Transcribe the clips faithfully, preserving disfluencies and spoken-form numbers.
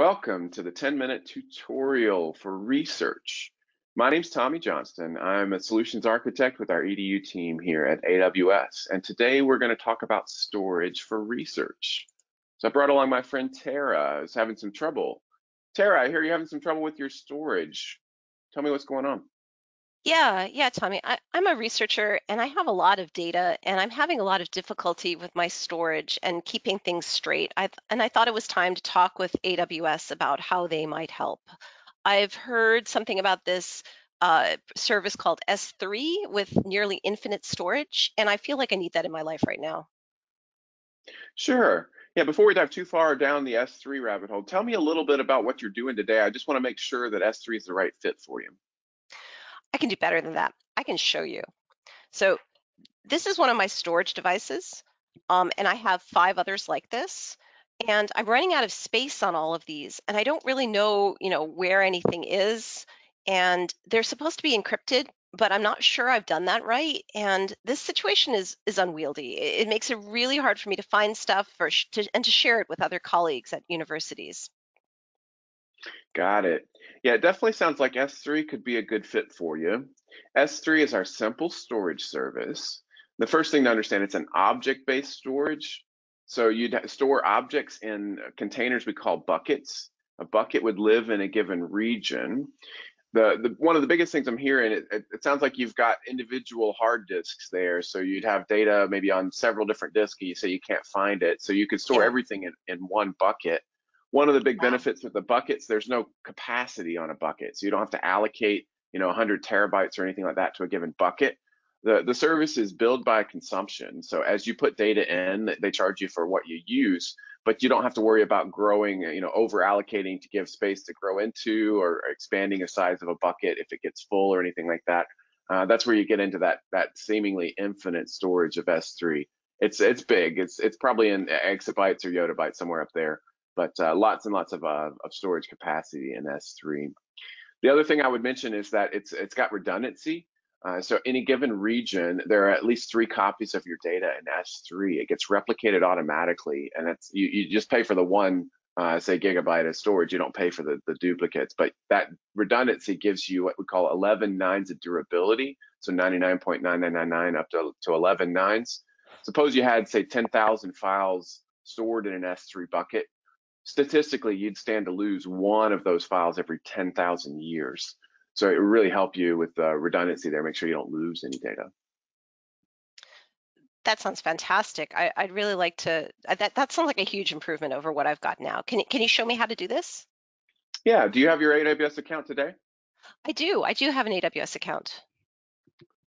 Welcome to the ten minute tutorial for research. My name's Tommy Johnston. I'm a solutions architect with our E D U team here at A W S. And today we're going to talk about storage for research. So I brought along my friend Tara, who's having some trouble. Tara, I hear you're having some trouble with your storage. Tell me what's going on. Yeah, yeah, Tommy. I, I'm a researcher and I have a lot of data and I'm having a lot of difficulty with my storage and keeping things straight. I've, and I thought it was time to talk with A W S about how they might help. I've heard something about this uh, service called S three with nearly infinite storage, and I feel like I need that in my life right now. Sure. Yeah, before we dive too far down the S three rabbit hole, tell me a little bit about what you're doing today. I just want to make sure that S three is the right fit for you. I can do better than that. I can show you. So this is one of my storage devices, um, and I have five others like this. And I'm running out of space on all of these, and I don't really know, you know, where anything is. And they're supposed to be encrypted, but I'm not sure I've done that right. And this situation is is unwieldy. It, it makes it really hard for me to find stuff for sh to, and to share it with other colleagues at universities. Got it. Yeah, it definitely sounds like S three could be a good fit for you. S three is our simple storage service. The first thing to understand, it's an object-based storage. So you'd store objects in containers we call buckets. A bucket would live in a given region. The, the one of the biggest things I'm hearing, it, it, it sounds like you've got individual hard disks there. So you'd have data maybe on several different disks, and you say you can't find it. So you could store everything in, in one bucket. One of the big benefits with the buckets, there's no capacity on a bucket. So you don't have to allocate, you know, one hundred terabytes or anything like that to a given bucket. The, the service is billed by consumption. So as you put data in, they charge you for what you use, but you don't have to worry about growing, you know, over allocating to give space to grow into or expanding the size of a bucket if it gets full or anything like that. Uh, that's where you get into that, that seemingly infinite storage of S three. It's, it's big. It's, it's probably in exabytes or yottabytes, somewhere up there. But uh, lots and lots of, uh, of storage capacity in S three. The other thing I would mention is that it's it's got redundancy. Uh, so any given region, there are at least three copies of your data in S three. It gets replicated automatically, and it's you, you just pay for the one, uh, say, gigabyte of storage. You don't pay for the, the duplicates. But that redundancy gives you what we call eleven nines of durability, so ninety-nine point nine nine nine nine up to, to eleven nines. Suppose you had, say, ten thousand files stored in an S three bucket. Statistically, you'd stand to lose one of those files every ten thousand years. So it would really help you with the redundancy there. Make sure you don't lose any data. That sounds fantastic. I, I'd really like to, that, that sounds like a huge improvement over what I've got now. Can, can you show me how to do this? Yeah. Do you have your A W S account today? I do. I do have an A W S account.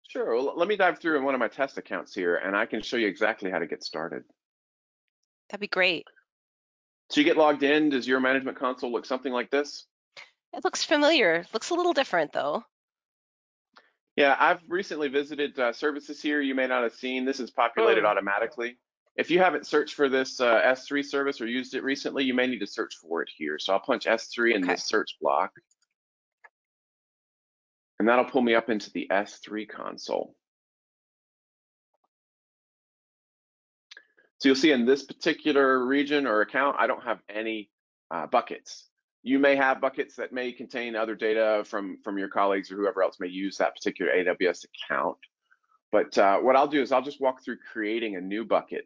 Sure. Well, let me dive through in one of my test accounts here, and I can show you exactly how to get started. That'd be great. So you get logged in. Does your management console look something like this? It looks familiar. It looks a little different, though. Yeah, I've recently visited uh, services here. You may not have seen. This is populated oh. automatically. If you haven't searched for this uh, S three service or used it recently, you may need to search for it here. So I'll punch S three okay. in the search block. And that'll pull me up into the S three console. So you'll see in this particular region or account, I don't have any uh, buckets. You may have buckets that may contain other data from, from your colleagues or whoever else may use that particular A W S account. But uh, what I'll do is I'll just walk through creating a new bucket.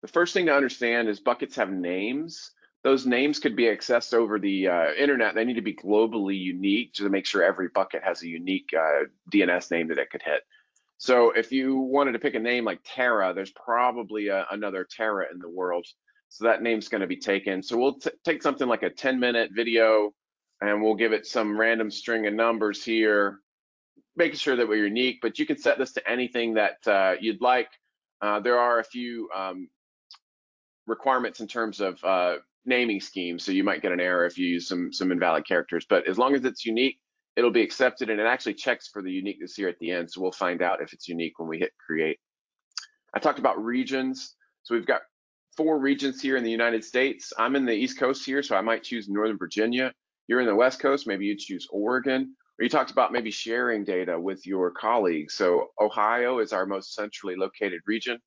The first thing to understand is buckets have names. Those names could be accessed over the uh, internet. They need to be globally unique to make sure every bucket has a unique uh, D N S name that it could hit. So if you wanted to pick a name like Tara, there's probably a, another Tara in the world. So that name's going to be taken. So we'll take something like a ten minute video and we'll give it some random string of numbers here, making sure that we're unique, but you can set this to anything that uh, you'd like. Uh, there are a few um, requirements in terms of uh, naming schemes. So you might get an error if you use some, some invalid characters, but as long as it's unique, it'll be accepted, and it actually checks for the uniqueness here at the end. So we'll find out if it's unique when we hit create. I talked about regions. So we've got four regions here in the United States. I'm in the East Coast here, so I might choose Northern Virginia. You're in the West Coast, maybe you choose Oregon. Or you talked about maybe sharing data with your colleagues. So Ohio is our most centrally located region.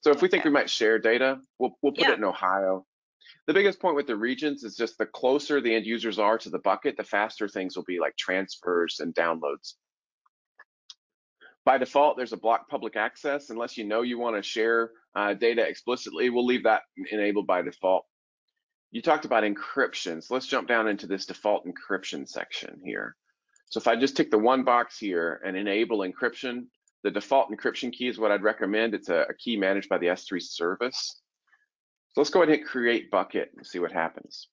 So if we think we might share data, we'll, we'll put yeah. it in Ohio. The biggest point with the regions is just the closer the end users are to the bucket, the faster things will be, like transfers and downloads. By default, there's a block public access. Unless you know you want to share uh, data explicitly, we'll leave that enabled by default. You talked about encryption, so let's jump down into this default encryption section here. So if I just tick the one box here and enable encryption, the default encryption key is what I'd recommend. It's a, a key managed by the S three service. So let's go ahead and hit create bucket and see what happens.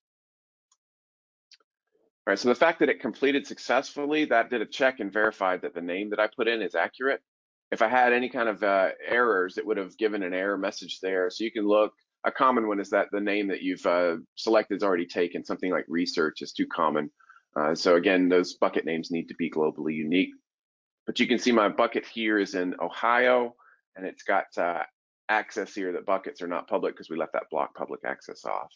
All right, so the fact that it completed successfully, that did a check and verified that the name that I put in is accurate. If I had any kind of uh, errors, it would have given an error message there. So you can look, a common one is that the name that you've uh, selected is already taken. Something like research is too common. Uh, so again, those bucket names need to be globally unique. But you can see my bucket here is in Ohio, and it's got uh, access here that buckets are not public because we left that block public access off.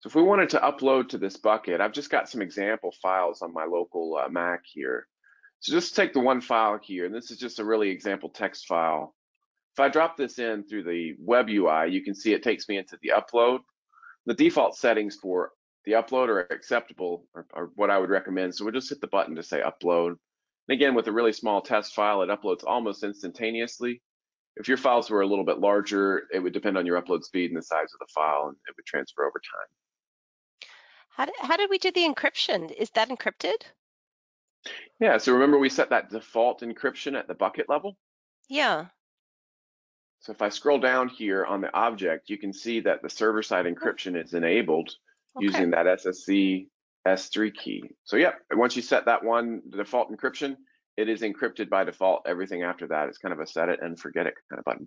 So if we wanted to upload to this bucket, I've just got some example files on my local uh, Mac here. So just take the one file here, and this is just a really example text file. If I drop this in through the web U I, you can see it takes me into the upload. The default settings for the upload are acceptable, or, or what I would recommend. So we'll just hit the button to say upload. And again, with a really small test file, it uploads almost instantaneously. If your files were a little bit larger, it would depend on your upload speed and the size of the file, and it would transfer over time. How did, how did we do the encryption? Is that encrypted? Yeah, so remember we set that default encryption at the bucket level? Yeah. So if I scroll down here on the object, you can see that the server-side encryption is enabled okay. using that S S E S three key. So yeah, once you set that one default encryption, it is encrypted by default. Everything after that is kind of a set it and forget it kind of button.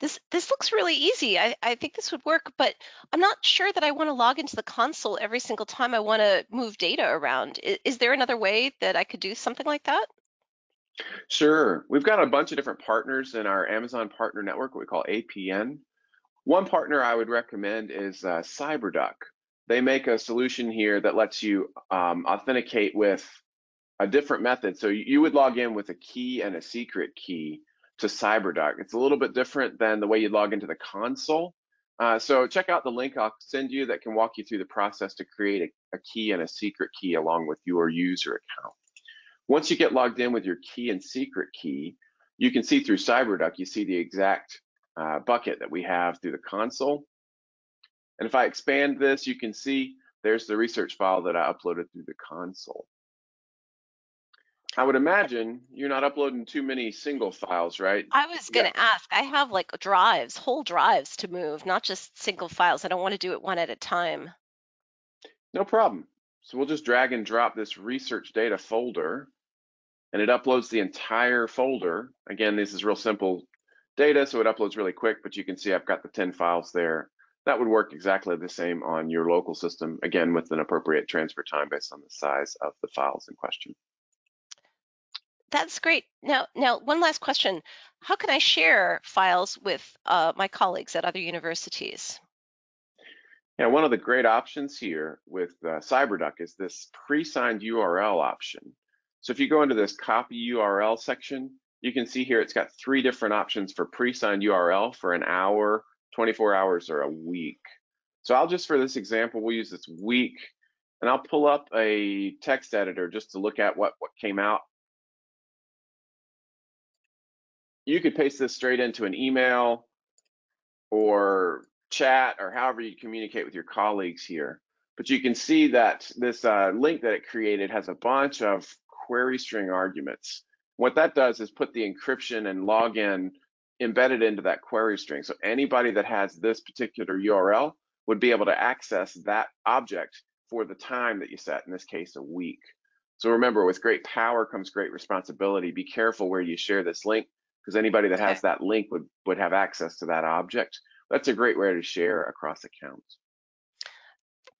This, this looks really easy. I, I think this would work, but I'm not sure that I want to log into the console every single time I want to move data around. Is, is there another way that I could do something like that? Sure. We've got a bunch of different partners in our Amazon partner network, what we call A P N. One partner I would recommend is uh, Cyberduck. They make a solution here that lets you um, authenticate with a different method. So you would log in with a key and a secret key to Cyberduck. It's a little bit different than the way you log into the console. Uh, so check out the link I'll send you that can walk you through the process to create a, a key and a secret key along with your user account. Once you get logged in with your key and secret key, you can see through Cyberduck, you see the exact uh, bucket that we have through the console. And if I expand this, you can see there's the research file that I uploaded through the console. I would imagine you're not uploading too many single files, right? I was going to yeah. ask. I have like drives, whole drives to move, not just single files. I don't want to do it one at a time. No problem. So we'll just drag and drop this research data folder, and it uploads the entire folder. Again, this is real simple data, so it uploads really quick, but you can see I've got the ten files there. That would work exactly the same on your local system, again, with an appropriate transfer time based on the size of the files in question. That's great. Now, now, one last question. How can I share files with uh, my colleagues at other universities? Yeah, one of the great options here with uh, Cyberduck is this pre-signed U R L option. So if you go into this copy U R L section, you can see here it's got three different options for pre-signed U R L for an hour, twenty-four hours, or a week. So I'll just, for this example, we'll use this week, and I'll pull up a text editor just to look at what, what came out. You could paste this straight into an email or chat or however you communicate with your colleagues here. But you can see that this uh, link that it created has a bunch of query string arguments. What that does is put the encryption and login embedded into that query string. So anybody that has this particular U R L would be able to access that object for the time that you set, in this case, a week. So remember, with great power comes great responsibility. Be careful where you share this link, because anybody that has that link would, would have access to that object. That's a great way to share across accounts.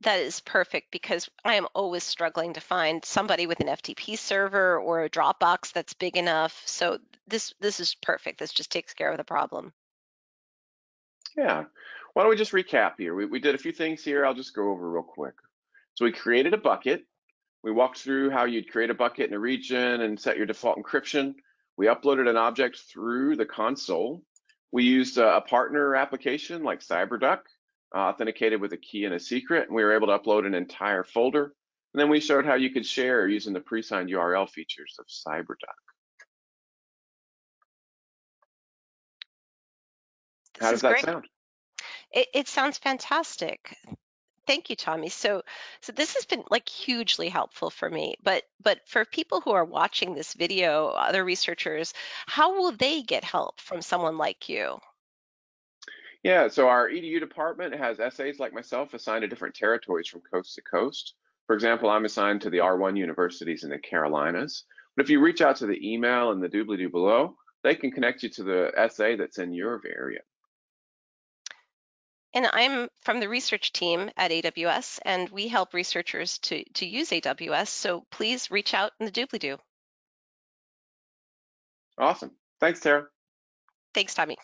That is perfect, because I am always struggling to find somebody with an F T P server or a Dropbox that's big enough. So this, this is perfect. This just takes care of the problem. Yeah. Why don't we just recap here? We, we did a few things here. I'll just go over real quick. So we created a bucket. We walked through how you'd create a bucket in a region and set your default encryption. We uploaded an object through the console. We used a partner application like Cyberduck, uh, authenticated with a key and a secret, and we were able to upload an entire folder. And then we showed how you could share using the pre-signed U R L features of Cyberduck. How does that sound? It, it sounds fantastic. Thank you, Tommy. So, so this has been like hugely helpful for me, but but for people who are watching this video, other researchers, how will they get help from someone like you? Yeah, so our E D U department has S As like myself assigned to different territories from coast to coast. For example, I'm assigned to the R one universities in the Carolinas. But if you reach out to the email and the doobly-doo below, they can connect you to the S A that's in your area. And I'm from the research team at A W S, and we help researchers to, to use A W S, so please reach out in the doobly-doo. Awesome. Thanks, Tara. Thanks, Tommy.